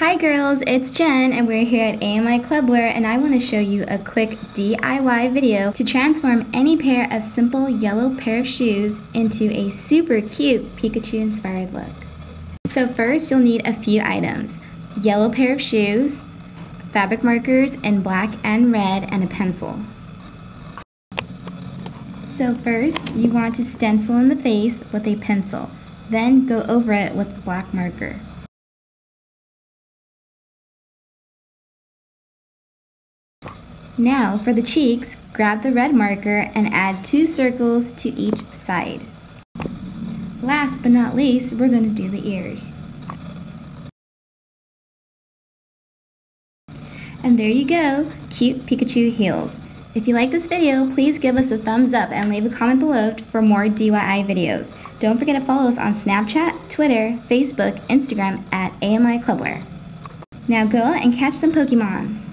Hi girls, it's Jen and we're here at AMI Clubwear, and I want to show you a quick DIY video to transform any pair of simple yellow pair of shoes into a super cute Pikachu inspired look. So first you'll need a few items: yellow pair of shoes, fabric markers in black and red, and a pencil. So first you want to stencil in the face with a pencil, then go over it with the black marker. Now for the cheeks, grab the red marker and add 2 circles to each side. Last but not least, we're going to do the ears. And there you go, cute Pikachu heels. If you like this video, please give us a thumbs up and leave a comment below for more DIY videos. Don't forget to follow us on Snapchat, Twitter, Facebook, Instagram at AMI Clubwear. Now go out and catch some Pokemon.